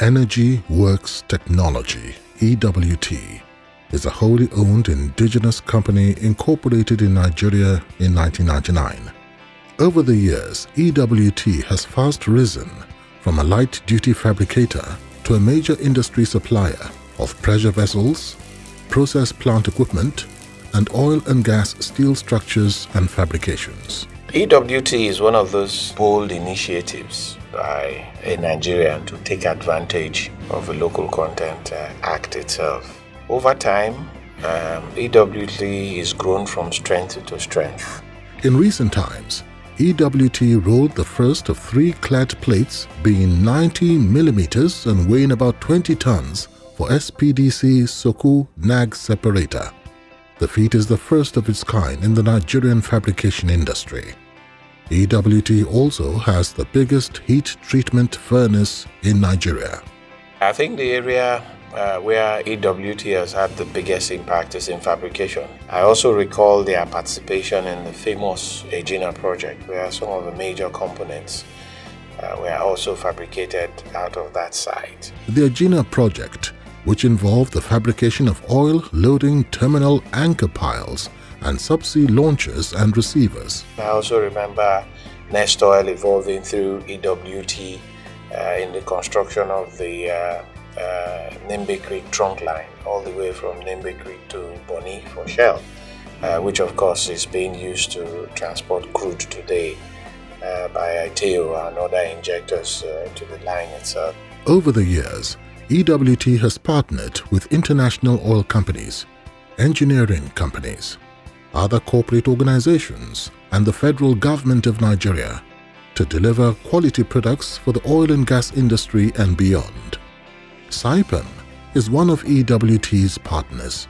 Energy Works Technology, EWT, is a wholly owned indigenous company incorporated in Nigeria in 1999. Over the years, EWT has fast risen from a light-duty fabricator to a major industry supplier of pressure vessels, process plant equipment, and oil and gas steel structures and fabrications. EWT is one of those bold initiatives by a Nigerian to take advantage of the Local Content Act itself. Over time, EWT has grown from strength to strength. In recent times, EWT rolled the first of 3 clad plates being 90 millimeters and weighing about 20 tons for SPDC Soku Nag Separator. The feat is the first of its kind in the Nigerian fabrication industry. EWT also has the biggest heat treatment furnace in Nigeria. I think the area where EWT has had the biggest impact is in fabrication. I also recall their participation in the famous EGINA project, where some of the major components were also fabricated out of that site. The EGINA project, which involved the fabrication of oil loading terminal anchor piles and subsea launchers and receivers. I also remember Nest Oil evolving through EWT in the construction of the Nembe Creek trunk line, all the way from Nembe Creek to Boni for Shell, which of course is being used to transport crude today by ITEO and other injectors to the line itself. Over the years, EWT has partnered with international oil companies, engineering companies, other corporate organizations, and the federal government of Nigeria to deliver quality products for the oil and gas industry and beyond. Saipem is one of EWT's partners.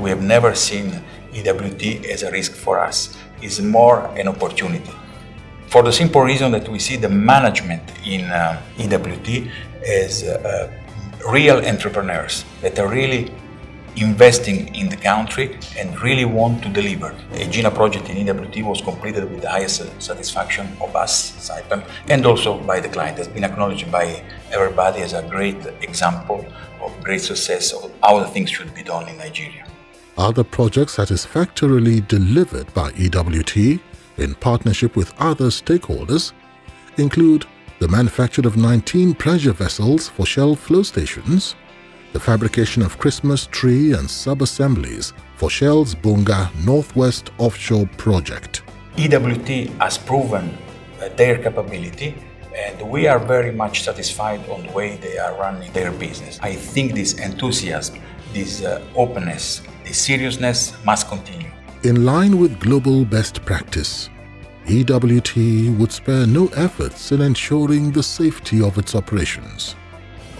We have never seen EWT as a risk for us. It's more an opportunity, for the simple reason that we see the management in EWT as real entrepreneurs that are really investing in the country and really want to deliver. The EGINA project in EWT was completed with the highest satisfaction of us, Saipem, and also by the client. It has been acknowledged by everybody as a great example of great success of how the things should be done in Nigeria. Other projects satisfactorily delivered by EWT in partnership with other stakeholders include the manufacture of 19 pressure vessels for Shell flow stations, the fabrication of Christmas tree and sub-assemblies for Shell's Bonga Northwest offshore project. EWT has proven their capability, and we are very much satisfied on the way they are running their business. I think this enthusiasm, this openness, this seriousness must continue. In line with global best practice, EWT would spare no efforts in ensuring the safety of its operations.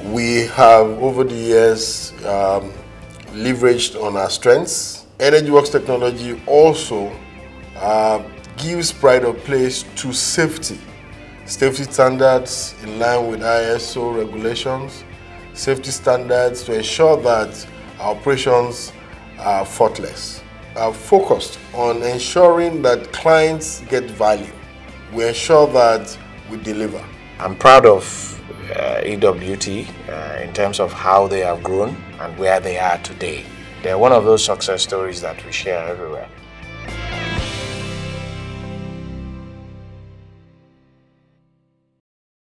We have, over the years, leveraged on our strengths. Energy Works Technology also gives pride of place to safety. Safety standards in line with ISO regulations, safety standards to ensure that our operations are faultless. Are focused on ensuring that clients get value. We ensure that we deliver. I'm proud of EWT in terms of how they have grown and where they are today. They're one of those success stories that we share everywhere.